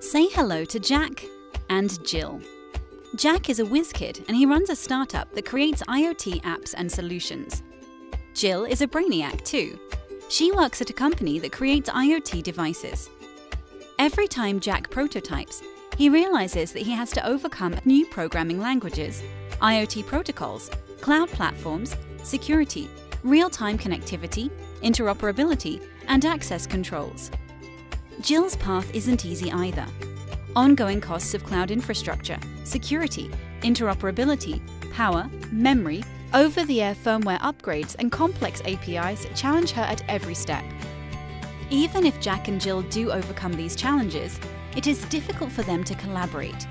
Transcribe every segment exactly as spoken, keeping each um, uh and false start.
Say hello to Jack and Jill. Jack is a whiz kid and he runs a startup that creates IoT apps and solutions. Jill is a brainiac too. She works at a company that creates IoT devices. Every time Jack prototypes, he realizes that he has to overcome new programming languages, IoT protocols, cloud platforms, security, real-time connectivity, interoperability, and access controls. Jill's path isn't easy either. Ongoing costs of cloud infrastructure, security, interoperability, power, memory, over-the-air firmware upgrades, and complex A P Is challenge her at every step. Even if Jack and Jill do overcome these challenges, it is difficult for them to collaborate.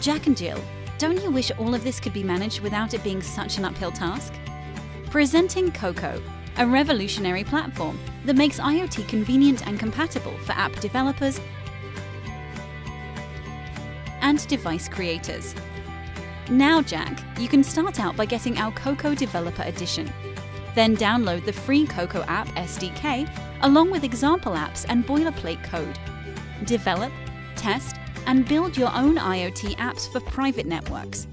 Jack and Jill, don't you wish all of this could be managed without it being such an uphill task? Presenting COCO, a revolutionary platform that makes IoT convenient and compatible for app developers and device creators. Now, Jack, you can start out by getting our COCO Developer Edition. Then download the free COCO App S D K along with example apps and boilerplate code. Develop, test, and build your own IoT apps for private networks.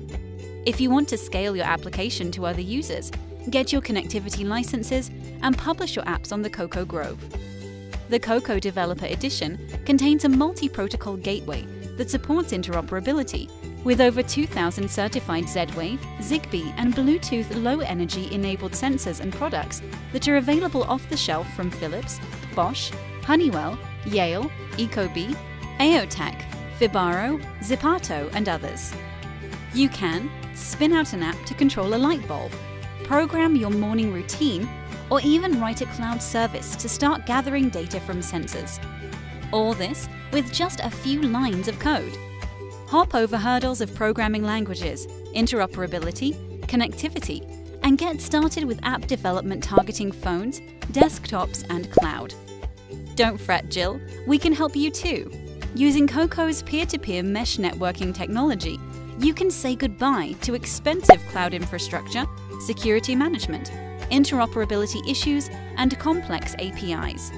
If you want to scale your application to other users, get your connectivity licenses and publish your apps on the COCO Grove. The COCO Developer Edition contains a multi-protocol gateway that supports interoperability with over two thousand certified Z-Wave, Zigbee, and Bluetooth low-energy enabled sensors and products that are available off the shelf from Philips, Bosch, Honeywell, Yale, Ecobee, Aotech, Fibaro, Zipato, and others. You can spin out an app to control a light bulb, program your morning routine, or even write a cloud service to start gathering data from sensors. All this with just a few lines of code. Hop over hurdles of programming languages, interoperability, connectivity, and get started with app development targeting phones, desktops, and cloud. Don't fret, Jill, we can help you too. Using COCO's peer-to-peer mesh networking technology, you can say goodbye to expensive cloud infrastructure, security management, interoperability issues, and complex A P Is.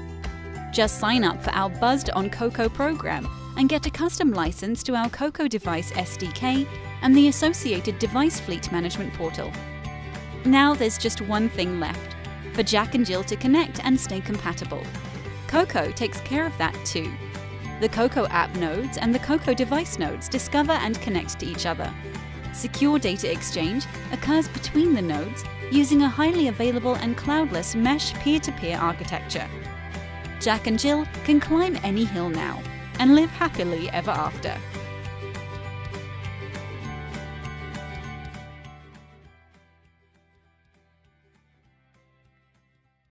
Just sign up for our Buzzed on Coco program and get a custom license to our Coco Device S D K and the associated device fleet management portal. Now there's just one thing left, for Jack and Jill to connect and stay compatible. COCO takes care of that too. The COCO app nodes and the COCO device nodes discover and connect to each other. Secure data exchange occurs between the nodes using a highly available and cloudless mesh peer-to-peer architecture. Jack and Jill can climb any hill now and live happily ever after.